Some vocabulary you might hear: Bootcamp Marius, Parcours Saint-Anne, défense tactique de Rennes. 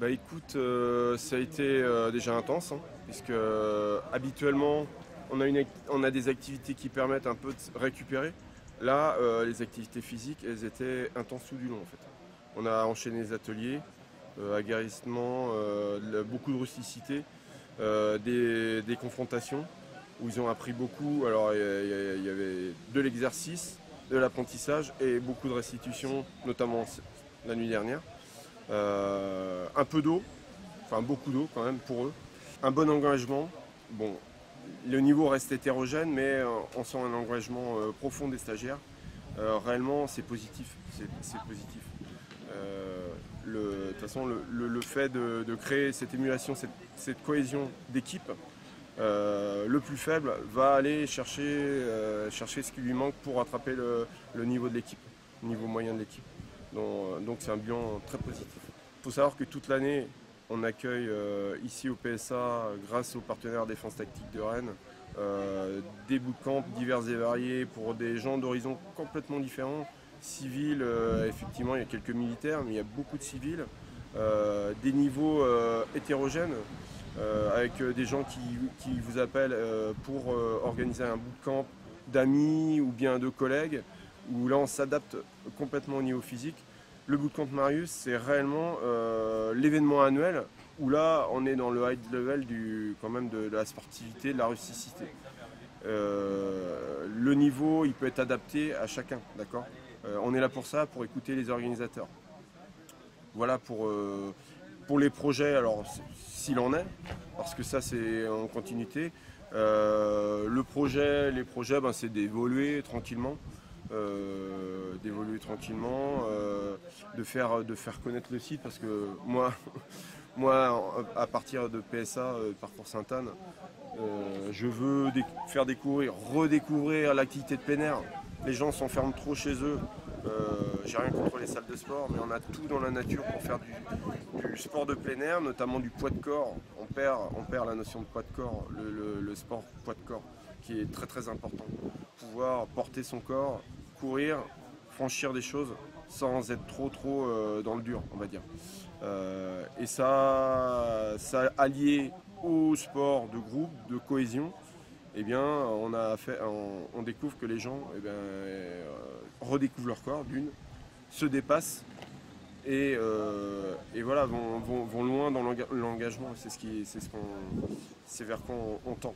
Bah écoute, ça a été déjà intense, hein, puisque habituellement on a des activités qui permettent un peu de récupérer. Là, les activités physiques, elles étaient intenses tout du long en fait. On a enchaîné les ateliers, aguerrissement, beaucoup de rusticité, des confrontations où ils ont appris beaucoup. Alors il y avait de l'exercice, de l'apprentissage et beaucoup de restitution, notamment la nuit dernière. Un peu d'eau, enfin beaucoup d'eau quand même pour eux. Un bon engagement, bon, le niveau reste hétérogène, mais on sent un engagement profond des stagiaires. Réellement, c'est positif, c'est positif. De toute façon, le fait de créer cette émulation, cette cohésion d'équipe, le plus faible va aller chercher ce qui lui manque pour rattraper le niveau de l'équipe, le niveau moyen de l'équipe. Donc c'est un bilan très positif. Il faut savoir que toute l'année, on accueille ici au PSA, grâce aux partenaires défense tactique de Rennes, des bootcamps divers et variés pour des gens d'horizons complètement différents. Civils, effectivement, il y a quelques militaires, mais il y a beaucoup de civils, des niveaux hétérogènes, avec des gens qui vous appellent pour organiser un bootcamp d'amis ou bien de collègues, où là on s'adapte complètement au niveau physique. Le bootcamp Marius, c'est réellement l'événement annuel où là on est dans le high level quand même de la sportivité, de la rusticité. Le niveau, il peut être adapté à chacun, d'accord. On est là pour ça, pour écouter les organisateurs. Voilà pour les projets, alors s'il en est, parce que ça c'est en continuité. Les projets, ben, c'est d'évoluer tranquillement. De faire connaître le site, parce que moi à partir de PSA, Parcours Saint-Anne, je veux faire découvrir, redécouvrir l'activité de plein air. Les gens s'enferment trop chez eux, j'ai rien contre les salles de sport, mais on a tout dans la nature pour faire du sport de plein air, notamment du poids de corps. On perd la notion de poids de corps, le sport poids de corps qui est très très important. Pouvoir porter son corps, courir, franchir des choses sans être trop dans le dur, on va dire. Et ça allié au sport de groupe, de cohésion, eh bien, on découvre que les gens redécouvrent leur corps, se dépassent et voilà, vont loin dans l'engagement. C'est vers quoi on tend.